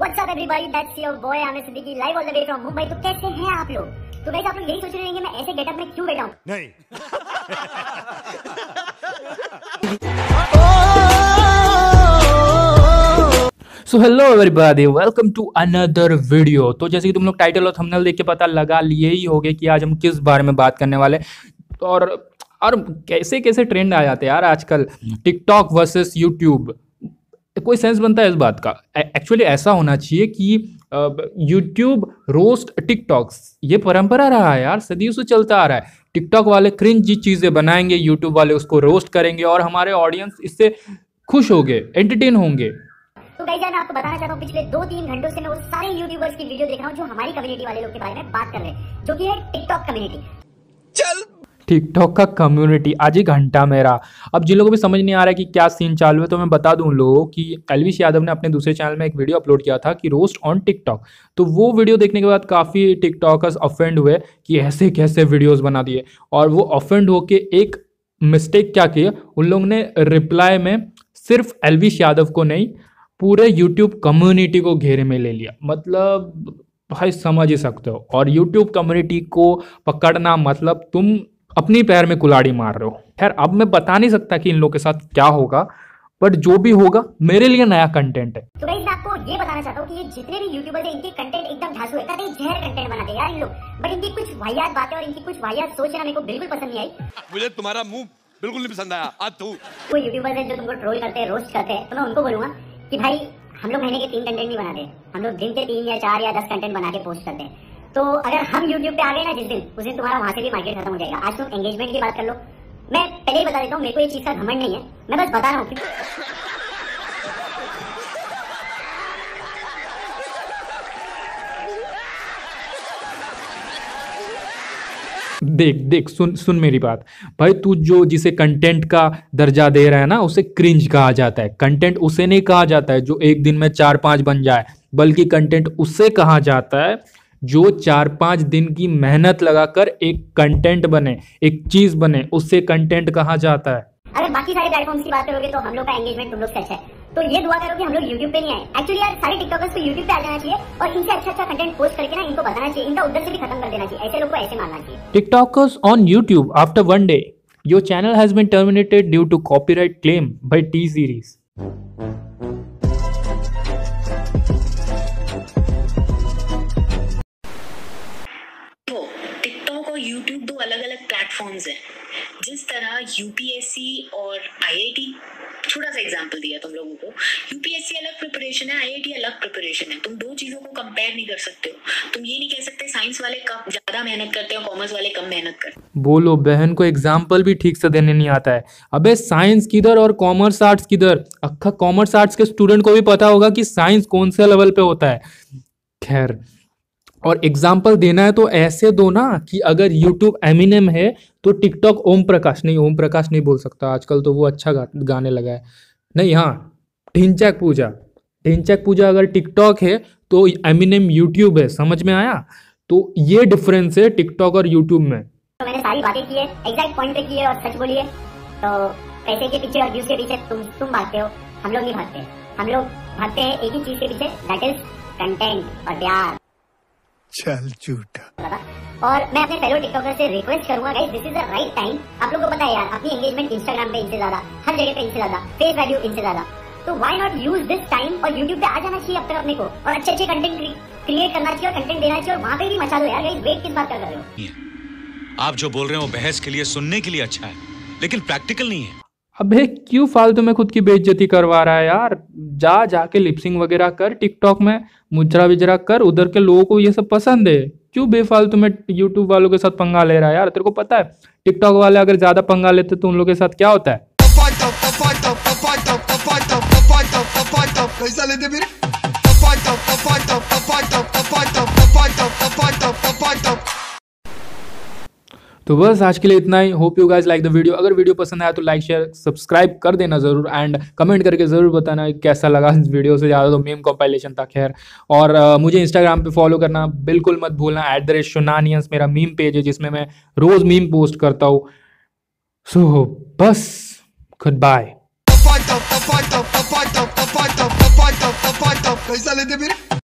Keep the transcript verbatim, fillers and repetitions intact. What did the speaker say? What's up everybody? That's your boy Amir Siddiqui live all the way from Mumbai. तो कैसे हैं आप लोग? तो गाइस आप लोग यही सोच रहे होंगे मैं ऐसे गेटअप में क्यों बैठा हूँ? नहीं। So hello everybody, welcome to another video. तो जैसे कि तुम लोग टाइटल और थंबनेल देख के पता लगा लिए ही होगे कि आज हम किस बारे में बात करने वाले हैं और और कैसे कैसे ट्रेंड आ जाते हैं यार आजकल। टिकटॉक वर्सेस यूट्यूब, कोई सेंस बनता है इस बात का? एक्चुअली ऐसा होना चाहिए कि यूट्यूब रोस्ट टिकटॉक्स, ये परंपरा रहा है यार, सदियों से चलता आ रहा है। टिकटॉक वाले क्रिंजी चीज़ें बनाएंगे, यूट्यूब वाले उसको रोस्ट करेंगे और हमारे ऑडियंस इससे खुश होंगे, एंटरटेन होंगे। तो गाइस मैं आपको बताना चाहता हूँ पिछले दो तीन घंटों से मैं वो सारे यूट्यूबर्स की वीडियो देख रहा हूँ जो हमारी कम्युनिटी वाले लोग के बारे में बात कर रहे हैं, जो कि है टिकटॉक कम्युनिटी। चल टिकटॉक का कम्युनिटी आज ही घंटा मेरा। अब जिन लोगों को भी समझ नहीं आ रहा है कि क्या सीन चालू है तो मैं बता दूं उन लोगों कि एल्विश यादव ने अपने दूसरे चैनल में एक वीडियो अपलोड किया था कि रोस्ट ऑन टिकटॉक। तो वो वीडियो देखने के बाद काफ़ी टिकटॉकर्स ऑफेंड हुए कि ऐसे कैसे वीडियोस बना दिए, और वो ऑफेंड होके एक मिस्टेक क्या किया उन लोगों ने, रिप्लाई में सिर्फ एल्विश यादव को नहीं पूरे यूट्यूब कम्युनिटी को घेरे में ले लिया। मतलब भाई समझ ही सकते हो, और यूट्यूब कम्युनिटी को पकड़ना मतलब तुम अपनी पैर में कुल्हाड़ी मार रहे हो। खैर अब मैं बता नहीं सकता कि इन लोगों के साथ क्या होगा, बट जो भी होगा मेरे लिए नया कंटेंट है। तो गाइस मैं आपको ये बताना चाहता हूँ कि ये जितने भी यूट्यूबर्स हैं इनके कंटेंट एकदम धांसू है, एकदम जहर कंटेंट बनाते हैं यार इन लोग, बट इनकी कुछ वाहियात बातें और इनकी कुछ वाहियात सोच ना मेरे को बिल्कुल पसंद नहीं आई। मुझे तुम्हारा मुंह बिल्कुल नहीं पसंद आया। अब तू कोई यूट्यूबर है जो तुमको ट्रोल करते हैं, रोस्ट करते हैं, तो मैं उनको बोलूंगा कि भाई हम लोग महीने के तीन कंटेंट नहीं बनाते, हम लोग दिन के तीन या चार या दस कंटेंट बना के पोस्ट करते हैं। तो अगर हम YouTube पे आ गए ना जिस दिन, उस दिन तुम्हारा वहाँ से भी मार्केट खत्म हो जाएगा। आज तुम एंगेजमेंट की बात कर लो, मैं पहले ही बता देता हूँ मेरे को ये चीज़ का घमंड नहीं है, मैं बस बता रहा हूँ। देख देख सुन सुन मेरी बात भाई, तू जो जिसे कंटेंट का दर्जा दे रहा है ना उसे क्रिंज कहा जाता है। कंटेंट उसे नहीं कहा जाता है जो एक दिन में चार पाँच बन जाए, बल्कि कंटेंट उसे कहा जाता है जो चार पाँच दिन की मेहनत लगाकर एक कंटेंट बने, एक चीज बने, उससे कंटेंट कहा जाता है। अगर बाकी सारे प्लेटफॉर्म्स की बात करोगे तो हम लोग का एंगेजमेंट तुम लोग से अच्छा है, तो ये दुआ करो कि हम लोग यूट्यूब पे नहीं आए। एक्चुअली यार सारे टिकटॉकर्स को यूट्यूब पे आ जाना चाहिए और इनसे अच्छा अच्छा कंटेंट पोस्ट करके ना इनको बताना चाहिए, इनका उधर से भी खत्म कर देना चाहिए, ऐसे लोग को ऐसे मानना चाहिए। TikTokers on YouTube after one day your channel has been terminated due to copyright claim by T series. जिस तरह यूपीएससी और आईआईटी, छोटा सा एग्जांपल दिया तुम लोगों को, यूपीएससी अलग प्रिपरेशन है, आईआईटी अलग प्रिपरेशन है, तुम दो चीजों को कंपेयर नहीं कर सकते हो। तुम ये नहीं कह सकते साइंस वाले कम ज्यादा मेहनत करते हैं, कॉमर्स वाले कम मेहनत करते हैं। बोलो बहन को एग्जांपल भी ठीक से देने नहीं आता है। अबे साइंस किधर और कॉमर्स आर्ट्स किधर? अक्खा कॉमर्स आर्ट्स के स्टूडेंट को भी पता होगा कि साइंस कौन से लेवल पे होता है। खैर और एग्जाम्पल देना है तो ऐसे दो ना कि अगर यूट्यूब एमिनेम है तो टिकटॉक ओम प्रकाश, नहीं ओम प्रकाश नहीं बोल सकता आजकल तो वो अच्छा गा, गाने लगा है, नहीं हाँ ढिंचक पूजा, ढिंचक पूजा अगर टिकटॉक है तो एमिनेम यूट्यूब है, समझ में आया? तो ये डिफरेंस है टिकटॉक और यूट्यूब में। तो मैंने सारी बातें की है, एग्जैक्ट पॉइंट पे की है और सच बोली है। तो पैसे के पीछे और व्यूज के पीछे तुम तुम भागते हो, हम लोग नहीं भागते। हम लोग भागते हैं एक ही चीज के पीछे, दैट इज कंटेंट और प्यार। चल झूठा। और मैं अपने फेलो टिकटॉकर से रिक्वेस्ट करूंगा guys, this is the right time. आप लोगों को पता है यार अपनी एंगेजमेंट इंस्टाग्राम पे इनसे ज्यादा, हर जगह पे इनसे ज्यादा, फेस वैल्यू इनसे ज्यादा, तो why not use this time और यूट्यूब पे आ जाना चाहिए अपने अपने को और अच्छे अच्छे कंटेंट क्रिएट करना चाहिए और कंटेंट देना चाहिए और वहाँ पे भी मचा दो यार। गाइस वेट किस बात कर रहे हो? आप जो बोल रहे हो बहस के लिए सुनने के लिए अच्छा है लेकिन प्रैक्टिकल नहीं है। अबे क्यों फालतू में खुद की बेइज्जती करवा रहा है यार, जा जाके लिपसिंग वगैरह कर टिकटॉक में, मुजरा विजरा कर, उधर के लोगों को ये सब पसंद है। क्यों बेफालतू में यूट्यूब वालों के साथ पंगा ले रहा है यार? तेरे को पता है टिकटॉक वाले अगर ज्यादा पंगा लेते तो उन लोगों के साथ क्या होता है? तो बस आज के लिए इतना ही। Hope you guys like the video. अगर वीडियो पसंद आया तो लाइक शेयर सब्सक्राइब कर देना ज़रूर, एंड कमेंट करके ज़रूर बताना कैसा लगा। इस वीडियो से ज़्यादा तो मीम कंपाइलेशन था। खैर और uh, मुझे इंस्टाग्राम पे फॉलो करना बिल्कुल मत भूलना, एट द रेट शोनानियंस मेरा मीम पेज है जिसमें मैं रोज़ मीम पोस्ट करता हूँ। सो so, बस गुड बाय। पैसा लेते फिर।